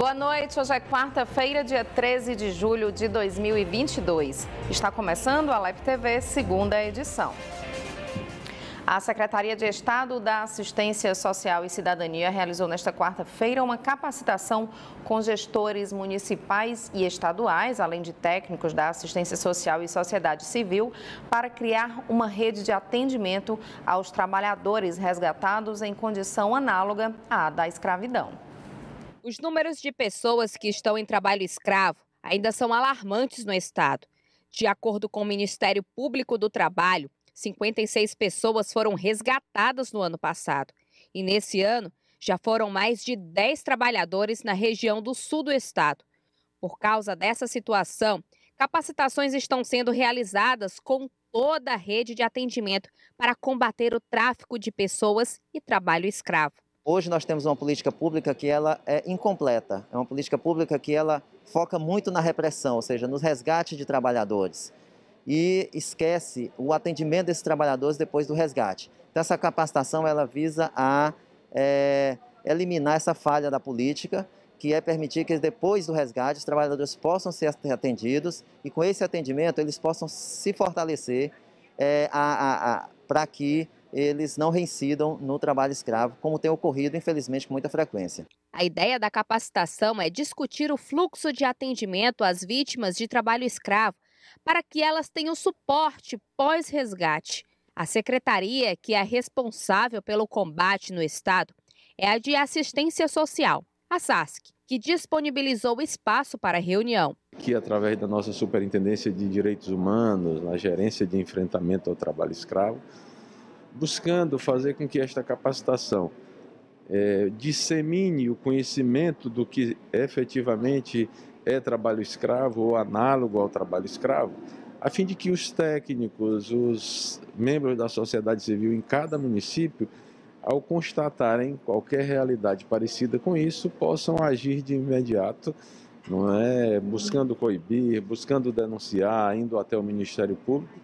Boa noite, hoje é quarta-feira, dia 13 de julho de 2022. Está começando a Alepi TV, segunda edição. A Secretaria de Estado da Assistência Social e Cidadania realizou nesta quarta-feira uma capacitação com gestores municipais e estaduais, além de técnicos da assistência social e sociedade civil, para criar uma rede de atendimento aos trabalhadores resgatados em condição análoga à da escravidão. Os números de pessoas que estão em trabalho escravo ainda são alarmantes no estado. De acordo com o Ministério Público do Trabalho, 56 pessoas foram resgatadas no ano passado. E nesse ano, já foram mais de 10 trabalhadores na região do sul do estado. Por causa dessa situação, capacitações estão sendo realizadas com toda a rede de atendimento para combater o tráfico de pessoas e trabalho escravo. Hoje nós temos uma política pública que ela é incompleta. É uma política pública que ela foca muito na repressão, ou seja, no resgate de trabalhadores. E esquece o atendimento desses trabalhadores depois do resgate. Então, essa capacitação ela visa a eliminar essa falha da política, que é permitir que depois do resgate os trabalhadores possam ser atendidos e com esse atendimento eles possam se fortalecer para que eles não reincidam no trabalho escravo, como tem ocorrido, infelizmente, com muita frequência. A ideia da capacitação é discutir o fluxo de atendimento às vítimas de trabalho escravo, para que elas tenham suporte pós-resgate. A secretaria, que é responsável pelo combate no estado, é a de Assistência Social, a SASC, que disponibilizou espaço para a reunião. Aqui, através da nossa Superintendência de Direitos Humanos, na Gerência de Enfrentamento ao Trabalho Escravo, buscando fazer com que esta capacitação dissemine o conhecimento do que efetivamente é trabalho escravo ou análogo ao trabalho escravo, a fim de que os técnicos, os membros da sociedade civil em cada município, ao constatarem qualquer realidade parecida com isso, possam agir de imediato, não é? Buscando coibir, buscando denunciar, indo até o Ministério Público,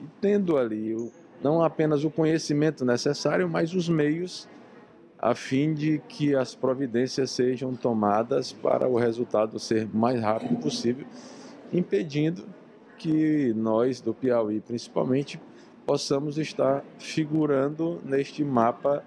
e tendo ali não apenas o conhecimento necessário, mas os meios a fim de que as providências sejam tomadas para o resultado ser o mais rápido possível, impedindo que nós, do Piauí principalmente, possamos estar figurando neste mapa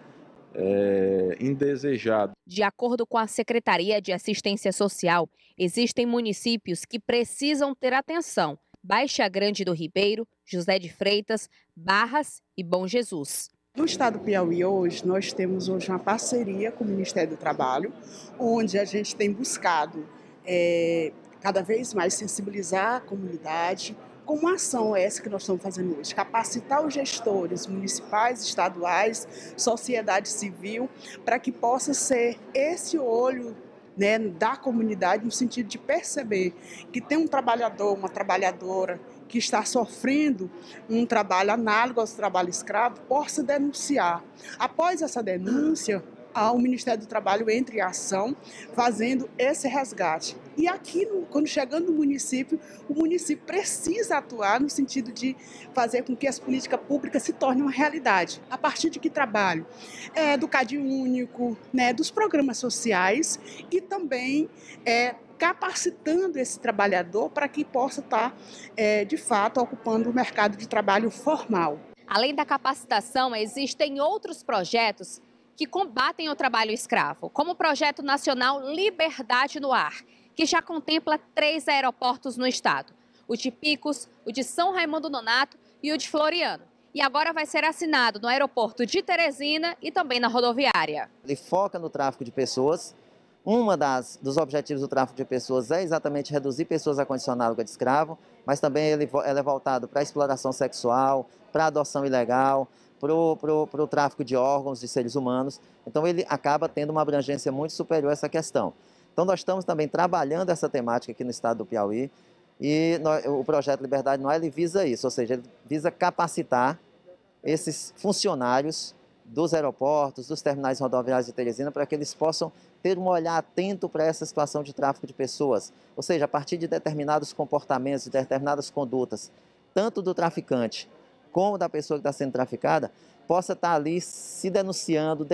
indesejado. De acordo com a Secretaria de Assistência Social, existem municípios que precisam ter atenção: Baixa Grande do Ribeiro, José de Freitas, Barras e Bom Jesus. No estado do Piauí, hoje, nós temos uma parceria com o Ministério do Trabalho, onde a gente tem buscado cada vez mais sensibilizar a comunidade, como ação essa que nós estamos fazendo hoje, capacitar os gestores municipais, estaduais, sociedade civil, para que possa ser esse olho, né, da comunidade, no sentido de perceber que tem um trabalhador, uma trabalhadora, que está sofrendo um trabalho análogo ao trabalho escravo, possa denunciar. Após essa denúncia, o Ministério do Trabalho entra em ação, fazendo esse resgate. E aqui, quando chegando no município, o município precisa atuar no sentido de fazer com que as políticas públicas se tornem uma realidade. A partir de que trabalho? Do CadÚnico, né, dos programas sociais e também capacitando esse trabalhador para que possa estar, de fato, ocupando o mercado de trabalho formal. Além da capacitação, existem outros projetos que combatem o trabalho escravo, como o Projeto Nacional Liberdade no Ar, que já contempla 3 aeroportos no estado: o de Picos, o de São Raimundo Nonato e o de Floriano. E agora vai ser assinado no aeroporto de Teresina e também na rodoviária. Ele foca no tráfico de pessoas. Uma dos objetivos do tráfico de pessoas é exatamente reduzir pessoas à condição análoga de escravo, mas também ele é voltado para a exploração sexual, para a adoção ilegal, para o tráfico de órgãos de seres humanos. Então ele acaba tendo uma abrangência muito superior a essa questão. Então nós estamos também trabalhando essa temática aqui no estado do Piauí e o projeto Liberdade Noé visa isso, ou seja, ele visa capacitar esses funcionários dos aeroportos, dos terminais rodoviários de Teresina, para que eles possam ter um olhar atento para essa situação de tráfico de pessoas. Ou seja, a partir de determinados comportamentos, de determinadas condutas, tanto do traficante como da pessoa que está sendo traficada, possa estar ali se denunciando,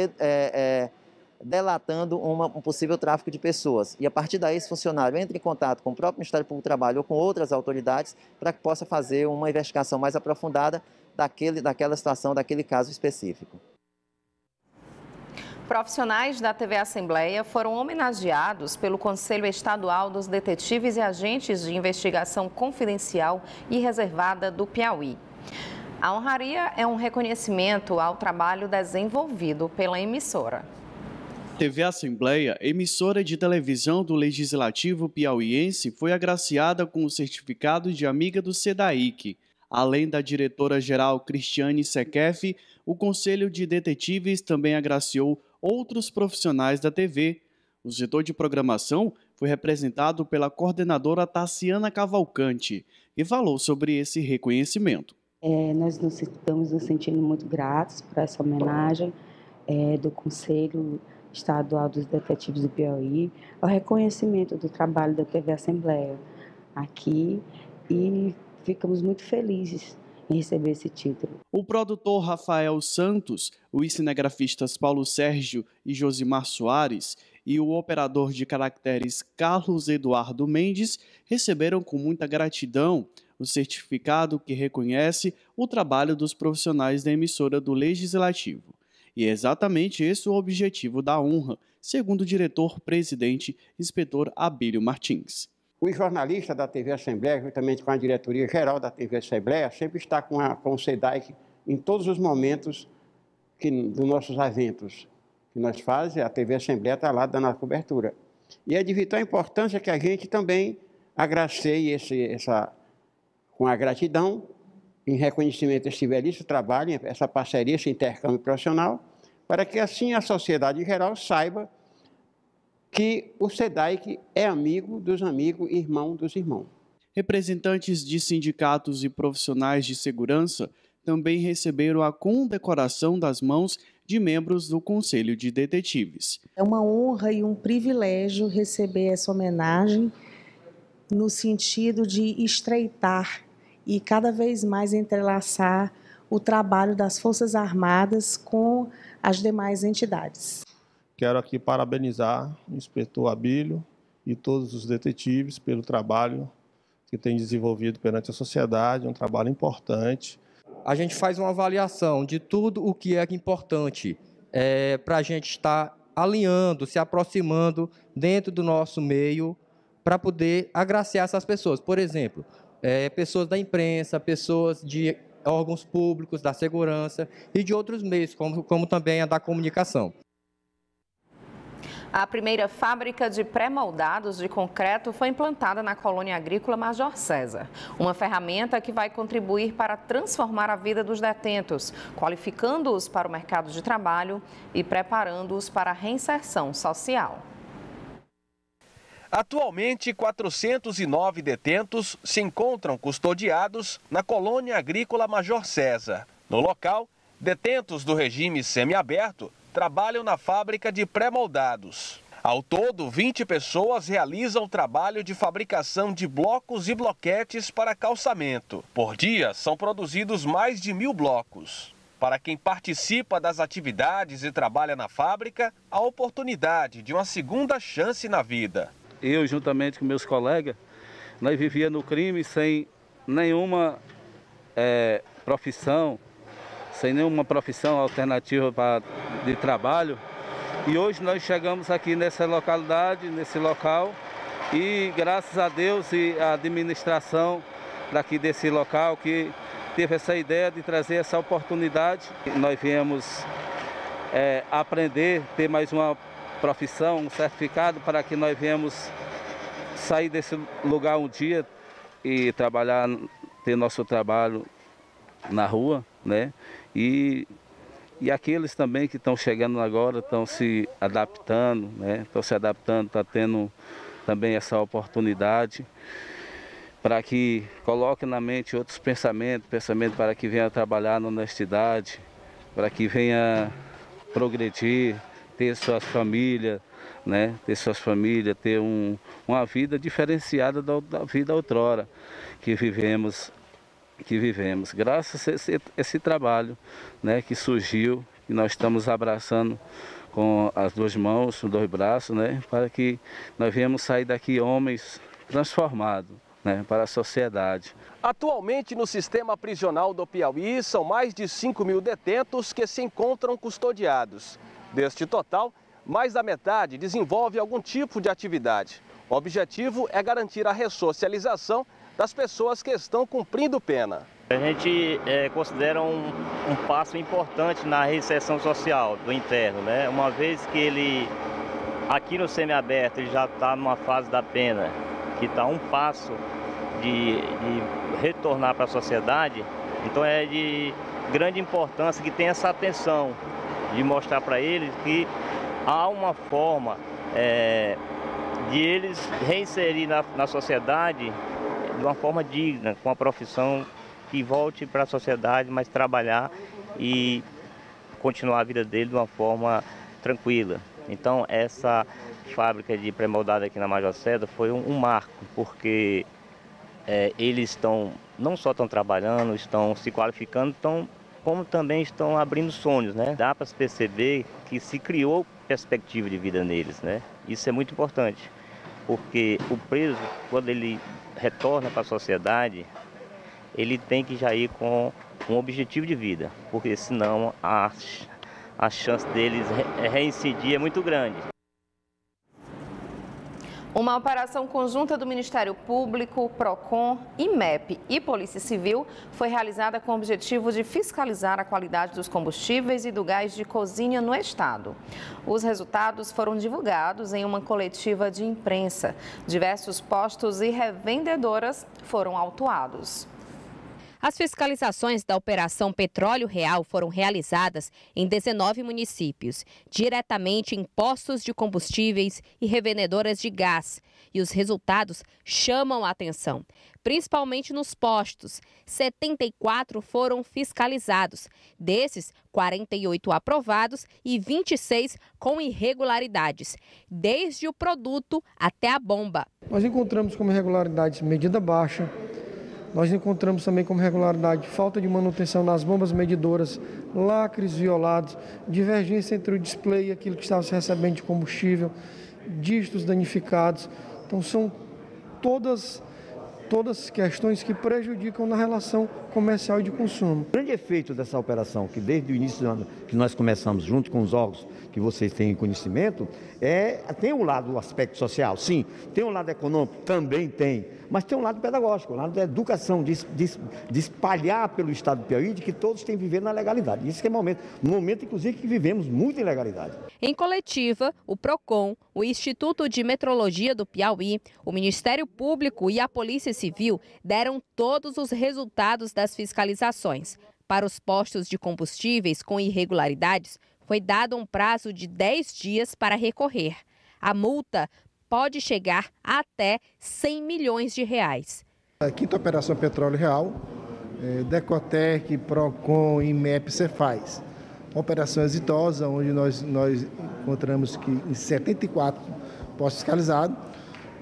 delatando um possível tráfico de pessoas. E a partir daí, esse funcionário entra em contato com o próprio Ministério Público do Trabalho ou com outras autoridades para que possa fazer uma investigação mais aprofundada daquela situação, daquele caso específico. Profissionais da TV Assembleia foram homenageados pelo Conselho Estadual dos Detetives e Agentes de Investigação Confidencial e Reservada do Piauí. A honraria é um reconhecimento ao trabalho desenvolvido pela emissora. TV Assembleia, emissora de televisão do Legislativo Piauiense, foi agraciada com o certificado de Amiga do SEDAIC. Além da diretora-geral Cristiane Sequef, o Conselho de Detetives também agraciou outros profissionais da TV. O setor de programação foi representado pela coordenadora Tassiana Cavalcante e falou sobre esse reconhecimento. Nós estamos nos sentindo muito gratos por essa homenagem do Conselho Estadual dos Detetives do Piauí, ao reconhecimento do trabalho da TV Assembleia aqui, e ficamos muito felizes em receber esse título. O produtor Rafael Santos, os cinegrafistas Paulo Sérgio e Josimar Soares e o operador de caracteres Carlos Eduardo Mendes receberam com muita gratidão o certificado que reconhece o trabalho dos profissionais da emissora do Legislativo. E é exatamente esse o objetivo da honra, segundo o diretor-presidente, inspetor Abílio Martins. O jornalista da TV Assembleia, juntamente com a diretoria-geral da TV Assembleia, sempre está com o SEDAIC em todos os momentos dos nossos eventos que nós fazemos. A TV Assembleia está lá dando a cobertura. E é de vital importância que a gente também agracie com a gratidão, em reconhecimento desse belíssimo trabalho, essa parceria, esse intercâmbio profissional, para que assim a sociedade em geral saiba que o SEDAIC é amigo dos amigos e irmão dos irmãos. Representantes de sindicatos e profissionais de segurança também receberam a condecoração das mãos de membros do Conselho de Detetives. É uma honra e um privilégio receber essa homenagem no sentido de estreitar e cada vez mais entrelaçar o trabalho das Forças Armadas com as demais entidades. Quero aqui parabenizar o inspetor Abílio e todos os detetives pelo trabalho que tem desenvolvido perante a sociedade, um trabalho importante. A gente faz uma avaliação de tudo o que é importante para a gente estar alinhando, se aproximando dentro do nosso meio para poder agraciar essas pessoas. Por exemplo, pessoas da imprensa, pessoas de órgãos públicos, da segurança e de outros meios, como também a da comunicação. A primeira fábrica de pré-moldados de concreto foi implantada na Colônia Agrícola Major César. Uma ferramenta que vai contribuir para transformar a vida dos detentos, qualificando-os para o mercado de trabalho e preparando-os para a reinserção social. Atualmente, 409 detentos se encontram custodiados na Colônia Agrícola Major César. No local, detentos do regime semiaberto trabalham na fábrica de pré-moldados. Ao todo, 20 pessoas realizam o trabalho de fabricação de blocos e bloquetes para calçamento. Por dia, são produzidos mais de 1.000 blocos. Para quem participa das atividades e trabalha na fábrica, há oportunidade de uma segunda chance na vida. Eu, juntamente com meus colegas, nós vivíamos no crime sem nenhuma profissão, sem nenhuma profissão alternativa de trabalho. E hoje nós chegamos aqui nessa localidade, nesse local, e graças a Deus e a administração daqui desse local que teve essa ideia de trazer essa oportunidade. Nós viemos aprender, ter mais uma profissão, um certificado para que nós venhamos sair desse lugar um dia e trabalhar, ter nosso trabalho na rua, né? E aqueles também que estão chegando agora estão se adaptando, né? Estão se adaptando, tá tendo também essa oportunidade para que coloque na mente outros pensamentos, pensamento para que venha trabalhar na honestidade, para que venha progredir, ter suas famílias, né? Ter suas famílias, ter uma vida diferenciada da vida outrora que vivemos. Graças a esse trabalho, né, que surgiu, e nós estamos abraçando com as duas mãos, os dois braços, né, para que nós venhamos sair daqui homens transformados, né, para a sociedade. Atualmente, no sistema prisional do Piauí, são mais de 5 mil detentos que se encontram custodiados. Deste total, mais da metade desenvolve algum tipo de atividade. O objetivo é garantir a ressocialização das pessoas que estão cumprindo pena. A gente considera um passo importante na reinserção social do interno, né? Uma vez que ele, aqui no semiaberto, ele já está numa fase da pena, que está um passo de retornar para a sociedade, então é de grande importância que tenha essa atenção, de mostrar para eles que há uma forma de eles reinserir na sociedade de uma forma digna, com uma profissão que volte para a sociedade, mas trabalhar e continuar a vida dele de uma forma tranquila. Então, essa fábrica de pré-moldado aqui na Majorceda foi um marco, porque eles estão, não só estão trabalhando, estão se qualificando, como também estão abrindo sonhos, né? Dá para se perceber que se criou perspectiva de vida neles, né? Isso é muito importante, porque o preso, quando ele retorna para a sociedade, ele tem que já ir com um objetivo de vida, porque senão a chance deles reincidir é muito grande. Uma operação conjunta do Ministério Público, Procon, IMEP e Polícia Civil foi realizada com o objetivo de fiscalizar a qualidade dos combustíveis e do gás de cozinha no estado. Os resultados foram divulgados em uma coletiva de imprensa. Diversos postos e revendedoras foram autuados. As fiscalizações da Operação Petróleo Real foram realizadas em 19 municípios, diretamente em postos de combustíveis e revendedoras de gás. E os resultados chamam a atenção, principalmente nos postos. 74 foram fiscalizados, desses 48 aprovados e 26 com irregularidades, desde o produto até a bomba. Nós encontramos como irregularidades medida baixa. Nós encontramos também como irregularidade falta de manutenção nas bombas medidoras, lacres violados, divergência entre o display e aquilo que estava se recebendo de combustível, distos danificados. Então são todas questões que prejudicam na relação comercial e de consumo. O grande efeito dessa operação, que desde o início do ano que nós começamos junto com os órgãos que vocês têm conhecimento, tem um lado do aspecto social, sim, tem um lado econômico, também tem, mas tem um lado pedagógico, um lado da educação, de espalhar pelo estado do Piauí de que todos têm que viver na legalidade. Isso que é momento inclusive que vivemos muita ilegalidade. Em coletiva, o Procon, o Instituto de Metrologia do Piauí, o Ministério Público e a Polícia Civil deram todos os resultados das fiscalizações. Para os postos de combustíveis com irregularidades, foi dado um prazo de 10 dias para recorrer. A multa pode chegar até 100 milhões de reais. A quinta Operação Petróleo Real, Decotec, Procon, IMEP, Cefaz. Operação exitosa, onde nós encontramos que em 74 postos fiscalizados.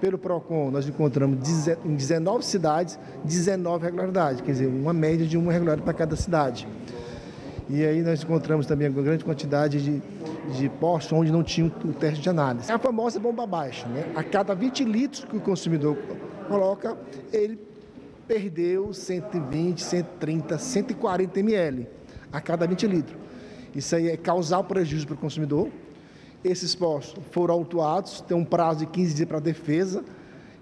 Pelo Procon, nós encontramos em 19 cidades, 19 irregularidades, quer dizer, uma média de uma irregularidade para cada cidade. E aí nós encontramos também uma grande quantidade de postos onde não tinha o teste de análise. É a famosa bomba baixa, né? A cada 20 litros que o consumidor coloca, ele perdeu 120, 130, 140 ml a cada 20 litros. Isso aí é causar prejuízo para o consumidor. Esses postos foram autuados, têm um prazo de 15 dias para a defesa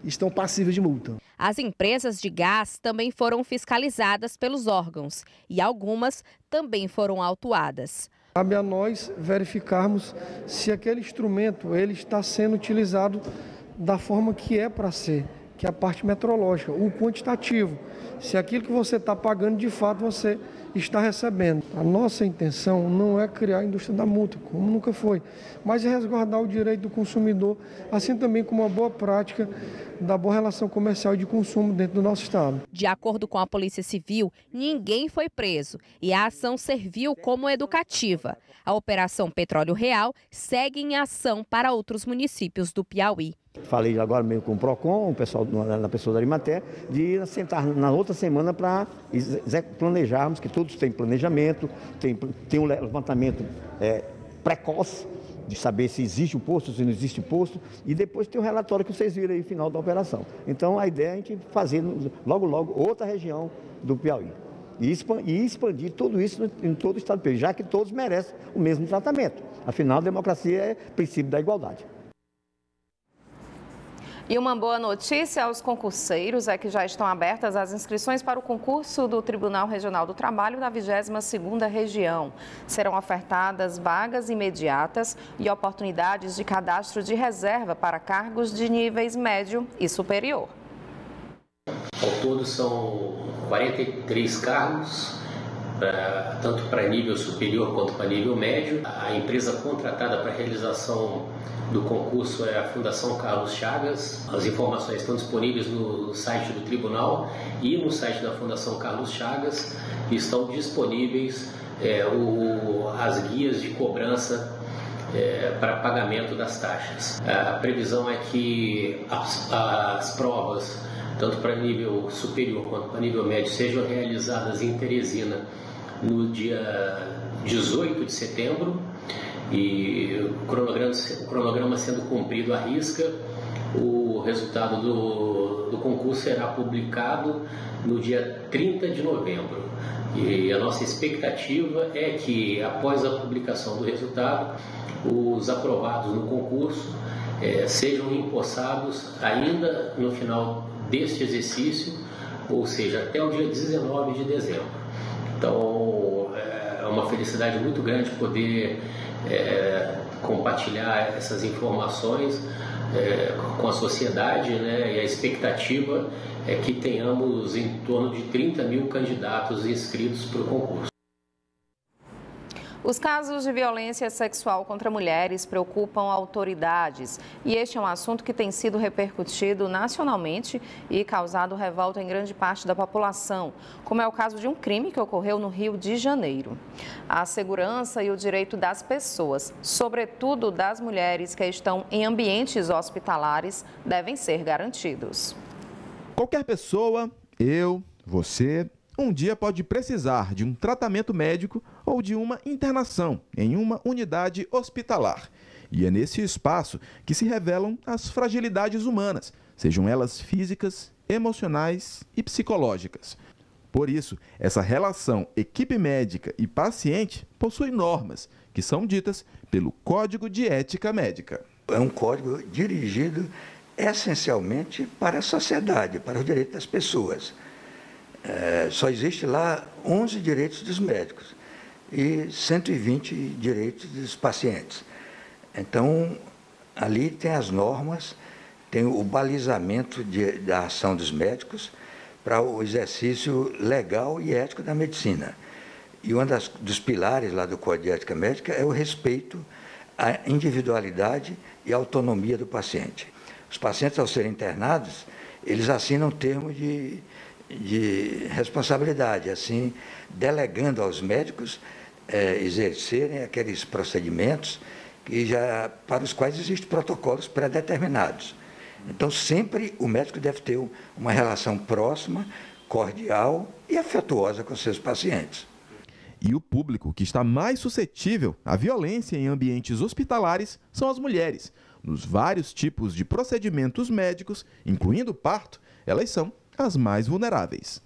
e estão passíveis de multa. As empresas de gás também foram fiscalizadas pelos órgãos e algumas também foram autuadas. Cabe a nós verificarmos se aquele instrumento ele está sendo utilizado da forma que é para ser, que é a parte metrológica, o quantitativo. Se aquilo que você está pagando, de fato, você está recebendo. A nossa intenção não é criar a indústria da multa, como nunca foi, mas é resguardar o direito do consumidor, assim também como uma boa prática da boa relação comercial e de consumo dentro do nosso estado. De acordo com a Polícia Civil, ninguém foi preso e a ação serviu como educativa. A Operação Petróleo Real segue em ação para outros municípios do Piauí. Falei agora mesmo com o Procon, o pessoal da pessoa da Arimaté, de sentar na outra semana para planejarmos, que todos têm planejamento, tem um levantamento precoce de saber se existe o posto, se não existe o posto, e depois tem o relatório que vocês viram aí, final da operação. Então, a ideia é a gente fazer logo, logo, outra região do Piauí e expandir tudo isso em todo o estado do Piauí, já que todos merecem o mesmo tratamento. Afinal, a democracia é princípio da igualdade. E uma boa notícia aos concurseiros é que já estão abertas as inscrições para o concurso do Tribunal Regional do Trabalho da 22ª Região. Serão ofertadas vagas imediatas e oportunidades de cadastro de reserva para cargos de níveis médio e superior. Ao todo são 43 cargos, tanto para nível superior quanto para nível médio. A empresa contratada para a realização do concurso é a Fundação Carlos Chagas. As informações estão disponíveis no site do Tribunal e no site da Fundação Carlos Chagas. Estão disponíveis as guias de cobrança para pagamento das taxas. A previsão é que as provas, tanto para nível superior quanto para nível médio, sejam realizadas em Teresina no dia 18 de setembro. E o cronograma sendo cumprido à risca, o resultado do concurso será publicado no dia 30 de novembro. E a nossa expectativa é que, após a publicação do resultado, os aprovados no concurso sejam empossados ainda no final deste exercício, ou seja, até o dia 19 de dezembro. Então, é uma felicidade muito grande poder compartilhar essas informações com a sociedade, né? E a expectativa é que tenhamos em torno de 30 mil candidatos inscritos para o concurso. Os casos de violência sexual contra mulheres preocupam autoridades e este é um assunto que tem sido repercutido nacionalmente e causado revolta em grande parte da população, como é o caso de um crime que ocorreu no Rio de Janeiro. A segurança e o direito das pessoas, sobretudo das mulheres que estão em ambientes hospitalares, devem ser garantidos. Qualquer pessoa, eu, você, um dia pode precisar de um tratamento médico ou de uma internação em uma unidade hospitalar. E é nesse espaço que se revelam as fragilidades humanas, sejam elas físicas, emocionais e psicológicas. Por isso, essa relação equipe médica e paciente possui normas que são ditas pelo Código de Ética Médica. É um código dirigido essencialmente para a sociedade, para os direitos das pessoas. Só existe lá 11 direitos dos médicos e 120 direitos dos pacientes. Então, ali tem as normas, tem o balizamento da ação dos médicos para o exercício legal e ético da medicina. E um dos pilares lá do Código de Ética Médica é o respeito à individualidade e à autonomia do paciente. Os pacientes, ao serem internados, eles assinam termos de responsabilidade, assim, delegando aos médicos exercerem aqueles procedimentos que já, para os quais existem protocolos pré-determinados. Então, sempre o médico deve ter uma relação próxima, cordial e afetuosa com seus pacientes. E o público que está mais suscetível à violência em ambientes hospitalares são as mulheres. Nos vários tipos de procedimentos médicos, incluindo o parto, elas são as mais vulneráveis.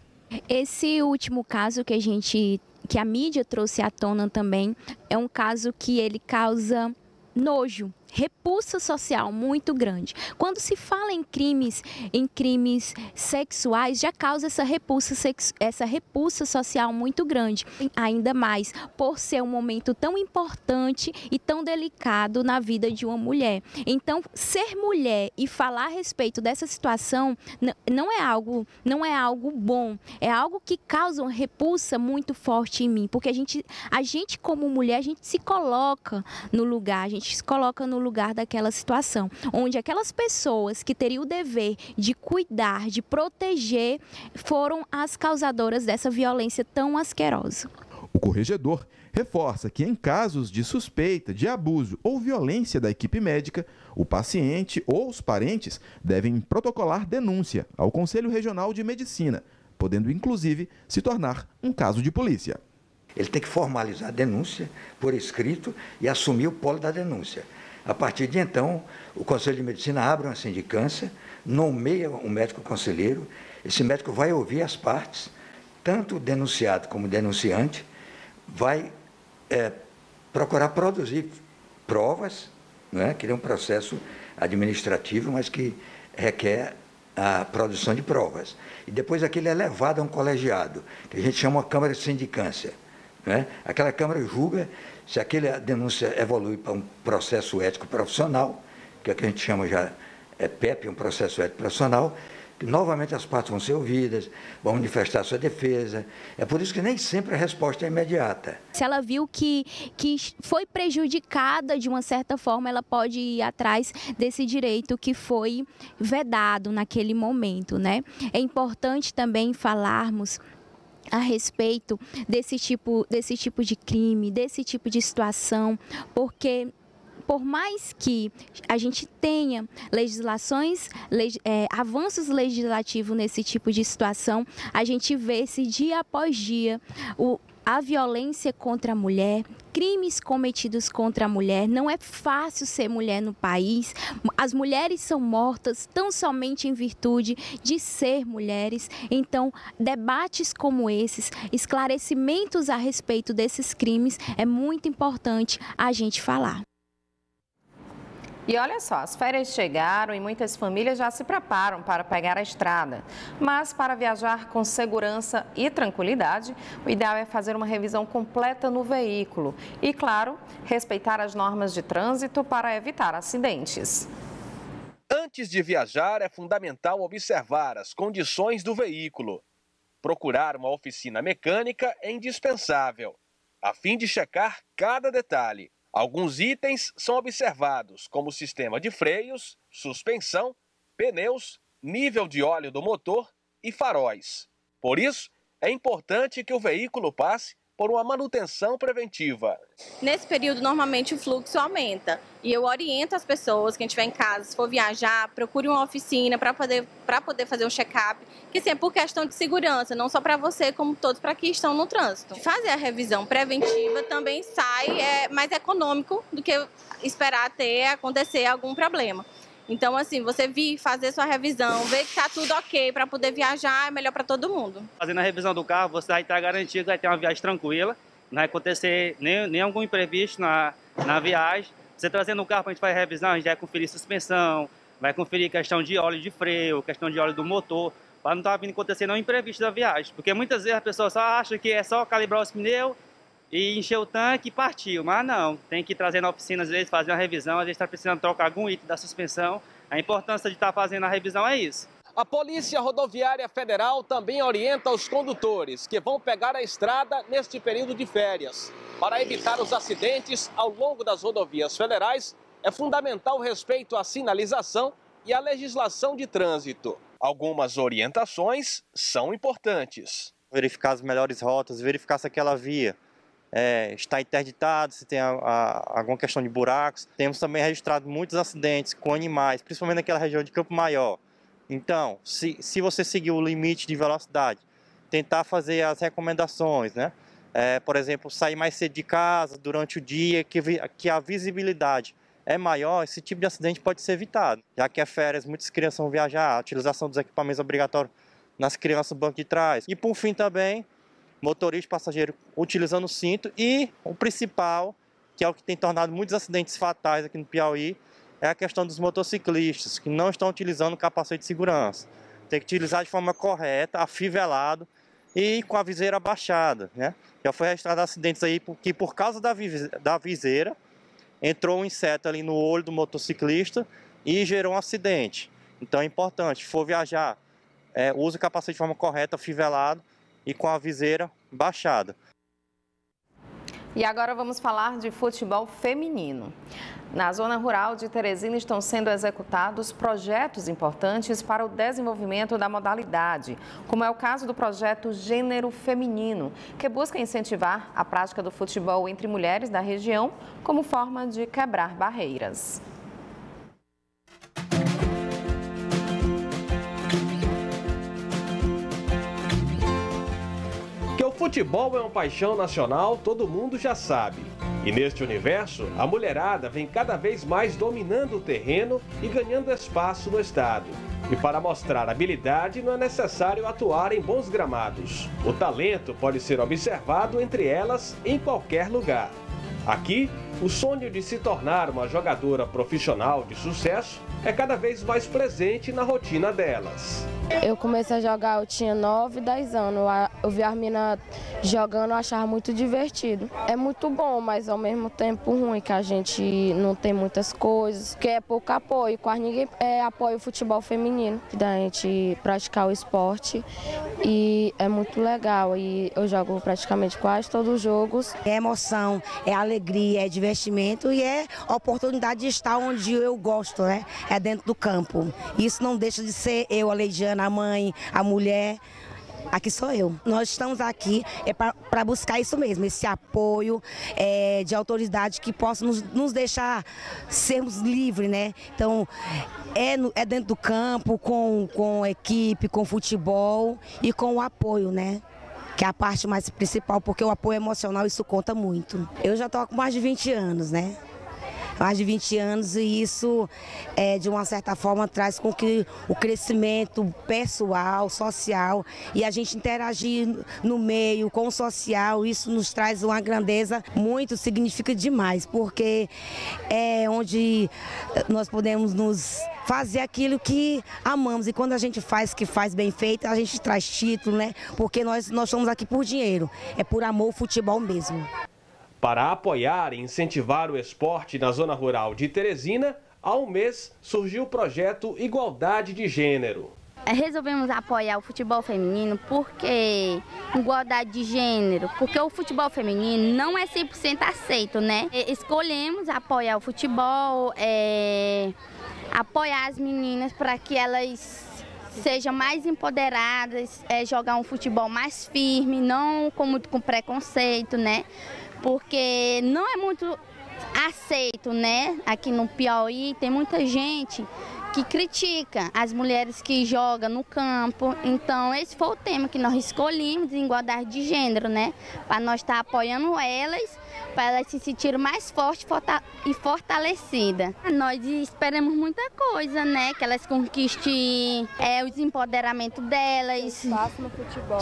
Esse último caso que a mídia trouxe à tona também é um caso que ele causa nojo, repulsa social muito grande. Quando se fala em crimes sexuais, já causa essa repulsa social muito grande, ainda mais por ser um momento tão importante e tão delicado na vida de uma mulher. Então, ser mulher e falar a respeito dessa situação não é algo bom, é algo que causa uma repulsa muito forte em mim, porque a gente como mulher, a gente se coloca no lugar, a gente se coloca no lugar daquela situação, onde aquelas pessoas que teriam o dever de cuidar, de proteger, foram as causadoras dessa violência tão asquerosa. O corregedor reforça que em casos de suspeita de abuso ou violência da equipe médica, o paciente ou os parentes devem protocolar denúncia ao Conselho Regional de Medicina, podendo inclusive se tornar um caso de polícia. Ele tem que formalizar a denúncia por escrito e assumir o polo da denúncia. A partir de então, o Conselho de Medicina abre uma sindicância, nomeia um médico conselheiro, esse médico vai ouvir as partes, tanto o denunciado como o denunciante, vai procurar produzir provas, né, que é um processo administrativo, mas que requer a produção de provas. E depois aquilo é levado a um colegiado, que a gente chama de Câmara de Sindicância. Né? Aquela Câmara julga se aquela denúncia evolui para um processo ético profissional, que é o que a gente chama já PEP, um processo ético profissional, que novamente as partes vão ser ouvidas, vão manifestar sua defesa. É por isso que nem sempre a resposta é imediata. Se ela viu que foi prejudicada de uma certa forma, ela pode ir atrás desse direito que foi vedado naquele momento, né? É importante também falarmos a respeito desse tipo de crime, desse tipo de situação, porque por mais que a gente tenha legislações, avanços legislativos nesse tipo de situação, a gente vê se dia após dia a violência contra a mulher, crimes cometidos contra a mulher. Não é fácil ser mulher no país. As mulheres são mortas tão somente em virtude de ser mulheres. Então, debates como esses, esclarecimentos a respeito desses crimes, é muito importante a gente falar. E olha só, as férias chegaram e muitas famílias já se preparam para pegar a estrada. Mas para viajar com segurança e tranquilidade, o ideal é fazer uma revisão completa no veículo. E, claro, respeitar as normas de trânsito para evitar acidentes. Antes de viajar, é fundamental observar as condições do veículo. Procurar uma oficina mecânica é indispensável, a fim de checar cada detalhe. Alguns itens são observados, como sistema de freios, suspensão, pneus, nível de óleo do motor e faróis. Por isso, é importante que o veículo passe por uma manutenção preventiva. Nesse período, normalmente o fluxo aumenta e eu oriento as pessoas, quem estiver em casa, se for viajar, procure uma oficina para poder fazer um check-up, que assim, é por questão de segurança, não só para você, como todos para que estão no trânsito. Fazer a revisão preventiva também sai mais econômico do que esperar acontecer algum problema. Então, assim, você vir fazer sua revisão, ver que está tudo ok para poder viajar, é melhor para todo mundo. Fazendo a revisão do carro, você vai estar garantido, vai ter uma viagem tranquila, não vai acontecer nem algum imprevisto na viagem. Você trazendo o carro para a gente fazer a revisão, a gente vai conferir suspensão, vai conferir questão de óleo de freio, questão de óleo do motor, para não estar vindo acontecer nenhum imprevisto da viagem. Porque muitas vezes a pessoa só acha que é só calibrar os pneus e encher o tanque e partiu, mas não, tem que trazer na oficina, às vezes fazer uma revisão, às vezes está precisando trocar algum item da suspensão. A importância de estar fazendo a revisão é isso. A Polícia Rodoviária Federal também orienta os condutores que vão pegar a estrada neste período de férias. Para evitar os acidentes ao longo das rodovias federais, é fundamental o respeito à sinalização e à legislação de trânsito. Algumas orientações são importantes. Verificar as melhores rotas, verificar se aquela via está interditado, se tem alguma questão de buracos. Temos também registrado muitos acidentes com animais, principalmente naquela região de Campo Maior. Então, se você seguir o limite de velocidade, tentar fazer as recomendações, né? Por exemplo, sair mais cedo de casa durante o dia, que a visibilidade é maior, esse tipo de acidente pode ser evitado. Já que é férias, muitas crianças vão viajar, a utilização dos equipamentos obrigatórios nas crianças no banco de trás. E por fim também, motorista e passageiro utilizando o cinto e o principal, que é o que tem tornado muitos acidentes fatais aqui no Piauí, é a questão dos motociclistas, que não estão utilizando o capacete de segurança. Tem que utilizar de forma correta, afivelado e com a viseira abaixada, né? Já foi registrado acidentes aí que por causa da viseira entrou um inseto ali no olho do motociclista e gerou um acidente. Então é importante, se for viajar, use o capacete de forma correta, afivelado e com a viseira baixada. E agora vamos falar de futebol feminino. Na zona rural de Teresina estão sendo executados projetos importantes para o desenvolvimento da modalidade, como é o caso do projeto Gênero Feminino, que busca incentivar a prática do futebol entre mulheres da região como forma de quebrar barreiras. Futebol é uma paixão nacional, todo mundo já sabe. E neste universo, a mulherada vem cada vez mais dominando o terreno e ganhando espaço no estado. E para mostrar habilidade, não é necessário atuar em bons gramados. O talento pode ser observado entre elas em qualquer lugar. Aqui, o sonho de se tornar uma jogadora profissional de sucesso é cada vez mais presente na rotina delas. Eu comecei a jogar, eu tinha 9, 10 anos. Eu vi as meninas jogando, eu achava muito divertido. É muito bom, mas ao mesmo tempo ruim, que a gente não tem muitas coisas, porque é pouco apoio, quase ninguém apoia o futebol feminino, da gente praticar o esporte, e é muito legal. E eu jogo praticamente quase todos os jogos. É emoção, é alegria, é diversão. E é a oportunidade de estar onde eu gosto, né? É dentro do campo. Isso não deixa de ser eu, a Leidiana, a mãe, a mulher. Aqui sou eu. Nós estamos aqui para buscar isso mesmo, esse apoio de autoridade que possa nos deixar sermos livres, né? Então, é dentro do campo, com a equipe, com o futebol e com o apoio, né? Que é a parte mais principal, porque o apoio emocional, isso conta muito. Eu já estou com mais de 20 anos, né? Mais de 20 anos, e isso, de uma certa forma, traz com que o crescimento pessoal, social, e a gente interagir no meio, com o social, isso nos traz uma grandeza muito, significa demais, porque é onde nós podemos nos fazer aquilo que amamos, e quando a gente faz que faz bem feito, a gente traz título, né? Porque nós estamos aqui por dinheiro, é por amor ao futebol mesmo. Para apoiar e incentivar o esporte na zona rural de Teresina, há um mês surgiu o projeto Igualdade de Gênero. Resolvemos apoiar o futebol feminino porque igualdade de gênero, porque o futebol feminino não é 100% aceito, né? Escolhemos apoiar o futebol, apoiar as meninas para que elas sejam mais empoderadas, jogar um futebol mais firme, não com muito com preconceito, né? Porque não é muito aceito, né? Aqui no Piauí tem muita gente que critica as mulheres que jogam no campo. Então, esse foi o tema que nós escolhemos, igualdade de gênero, né? Para nós estar apoiando elas, para elas se sentirem mais fortes e fortalecidas. Nós esperamos muita coisa, né? Que elas conquistem os empoderamentos delas,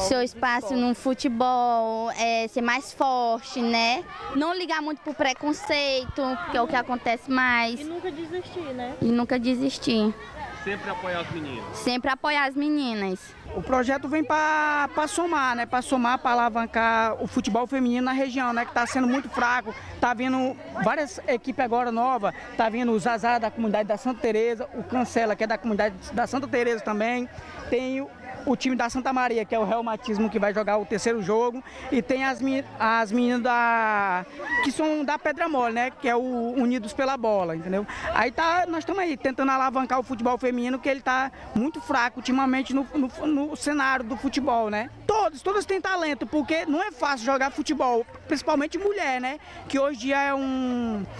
seu espaço no futebol, ser mais forte, né? Não ligar muito pro preconceito, que é o que acontece mais. E nunca desistir, né? E nunca desistir. Sempre apoiar as meninas. Sempre apoiar as meninas. O projeto vem para somar, né? Para somar, para alavancar o futebol feminino na região, né? Que está sendo muito fraco. Está vindo várias equipes agora novas. Está vindo o Zazá da comunidade da Santa Teresa, o Cancela, que é da comunidade da Santa Teresa também. Tem o time da Santa Maria, que é o reumatismo, que vai jogar o terceiro jogo. E tem as meninas que são da Pedra Mole, né? Que é o Unidos pela Bola, entendeu? Aí nós estamos aí tentando alavancar o futebol feminino, que ele está muito fraco ultimamente no cenário do futebol, né? Todas têm talento, porque não é fácil jogar futebol, principalmente mulher, né? Que hoje em dia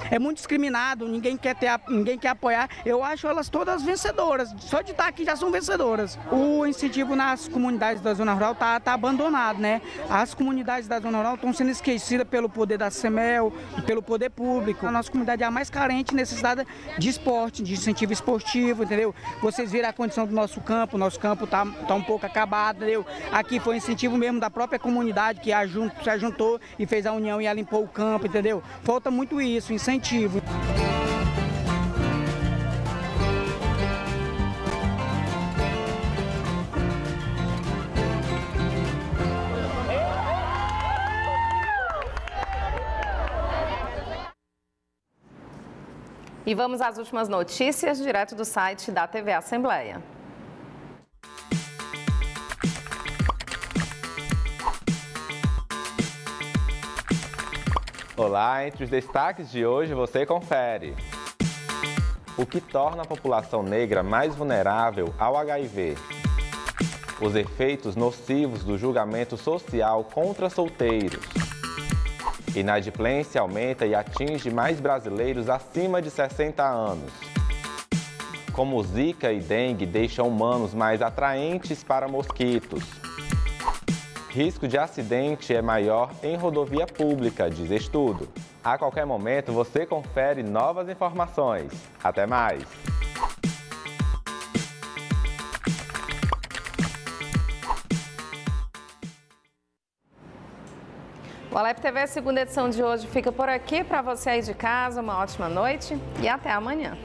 é muito discriminado, ninguém quer apoiar. Eu acho elas todas vencedoras, só de estar aqui já são vencedoras. O incentivo nas comunidades da Zona Rural tá abandonado, né? As comunidades da Zona Rural estão sendo esquecidas pelo poder da CEMEL, pelo poder público. A nossa comunidade é a mais carente, necessitada de esporte, de incentivo esportivo, entendeu? Vocês viram a condição do nosso campo tá um pouco acabado, entendeu? Aqui foi incentivo mesmo da própria comunidade que se ajuntou e fez a união e limpou o campo, entendeu? Falta muito isso, incentivo. E vamos às últimas notícias direto do site da TV Assembleia. Olá, entre os destaques de hoje você confere. O que torna a população negra mais vulnerável ao HIV? Os efeitos nocivos do julgamento social contra solteiros. Inadimplência aumenta e atinge mais brasileiros acima de 60 anos. Como Zika e dengue deixam humanos mais atraentes para mosquitos. Risco de acidente é maior em rodovia pública, diz estudo. A qualquer momento você confere novas informações. Até mais! O Alepi TV, segunda edição de hoje, fica por aqui. Para você aí de casa, uma ótima noite e até amanhã.